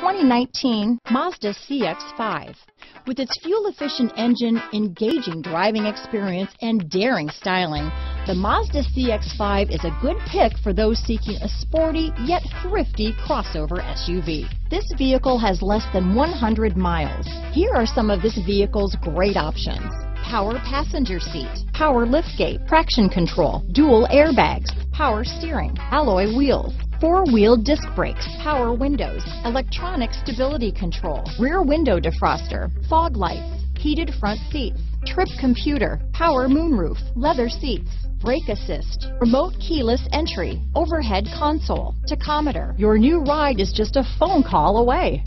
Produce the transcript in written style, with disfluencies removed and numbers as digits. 2019 Mazda CX-5. With its fuel-efficient engine, engaging driving experience, and daring styling, the Mazda CX-5 is a good pick for those seeking a sporty yet thrifty crossover SUV. This vehicle has less than 100 miles. Here are some of this vehicle's great options: power passenger seat, power liftgate, traction control, dual airbags, power steering, alloy wheels, four-wheel disc brakes, power windows, electronic stability control, rear window defroster, fog lights, heated front seats, trip computer, power moonroof, leather seats, brake assist, remote keyless entry, overhead console, tachometer. Your new ride is just a phone call away.